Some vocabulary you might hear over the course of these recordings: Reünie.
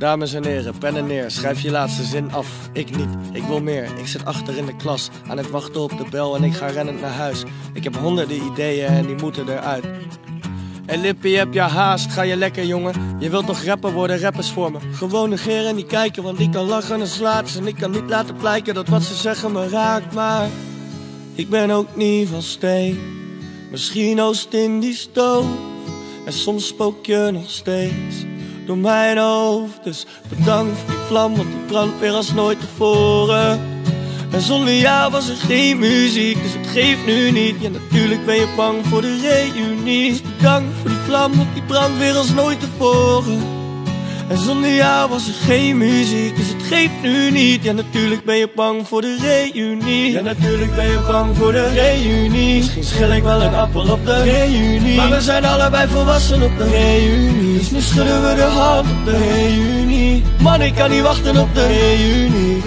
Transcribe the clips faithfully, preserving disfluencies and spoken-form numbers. Dames en heren, pennen neer, schrijf je laatste zin af. Ik niet, ik wil meer. Ik zit achter in de klas, aan het wachten op de bel en ik ga rennend naar huis. Ik heb honderden ideeën en die moeten eruit. Hé hey Lippie, heb je haast? Ga je lekker, jongen? Je wilt toch rapper worden, rappers voor me? Gewoon negeren en niet kijken, want ik kan lachen en slaat. En ik kan niet laten blijken dat wat ze zeggen me raakt, maar ik ben ook niet van steen. Misschien Oost-Indisch doof, en soms spook je nog steeds door mijn hoofd. Dus bedankt voor die vlam, want die brandt weer als nooit tevoren. En zonder jou was er geen muziek, dus het geeft nu niet. Ja, natuurlijk ben je bang voor de reunie. Dus bedankt voor die vlam, want die brandt weer als nooit tevoren. En zonder jou was er geen muziek, dus het geeft nu niet. Ja, natuurlijk ben je bang voor de reunie. Ja, natuurlijk ben je bang voor de reunie. Misschien schil ik wel een appel op de reunie, maar we zijn allebei volwassen op de reunie. Dus nu schudden we de hand op de reunie. Man, ik kan niet wachten op de reunie.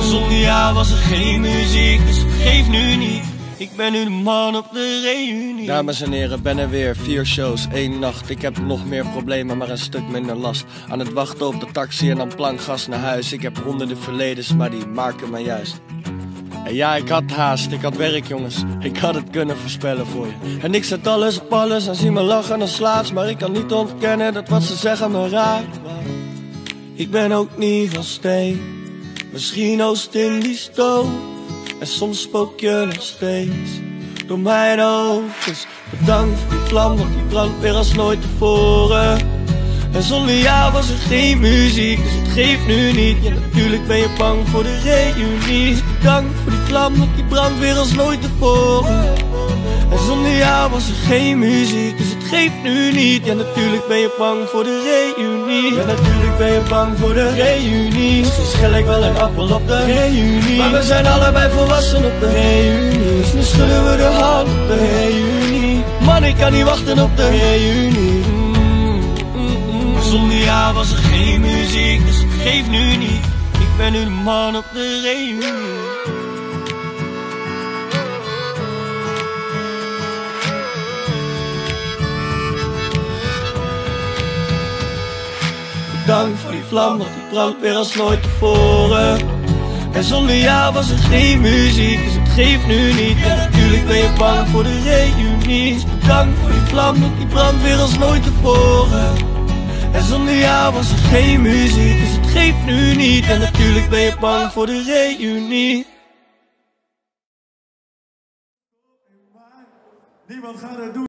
Zonder jou was er geen muziek, dus geef nu niet. Ik ben nu de man op de reunie. Dames en heren, ben er weer. Vier shows, één nacht. Ik heb nog meer problemen, maar een stuk minder last. Aan het wachten op de taxi en dan plankgas naar huis. Ik heb honderden verledens, maar die maken me juist. En ja, ik had haast, ik had werk, jongens. Ik had het kunnen voorspellen voor je. En ik zet alles op alles en zie me lachen en slaats. Maar ik kan niet ontkennen dat wat ze zeggen me raakt. Ik ben ook niet van steen. Misschien Oost-Indisch doof, en soms spook je nog steeds door mijn hoofd. Dus bedankt voor die vlam, want die brandt weer als nooit tevoren. En zonder jou was er geen muziek, dus het geeft nu niet. Ja, natuurlijk ben je bang voor de reunie. Dus bedankt voor die vlam, want die brandt weer als nooit tevoren. En zonder jou was er geen muziek, dus het geeft nu niet. Ja, natuurlijk ben je bang voor de reunie. Ja, natuurlijk ben je bang voor de reunie. Misschien schel ik wel een appel op de reunie, maar we zijn allebei volwassen op de reunie. Dus nu schudden we de hand op de reunie. Man, ik kan niet wachten op de reunie. Zonder jou was er geen muziek, dus het geeft nu niet. Ik ben nu de man op de reunie. Bedankt voor die vlam, want die brandt weer als nooit tevoren. En zonder jou was er geen muziek, dus het geeft nu niet. Ja, natuurlijk ben je bang voor de reunie. Dus bedankt voor die vlam, want die brandt weer als nooit tevoren. En zonder jou was er geen muziek, dus het geeft nu niet. En natuurlijk ben je bang voor de reunie. Niemand gaat het doen.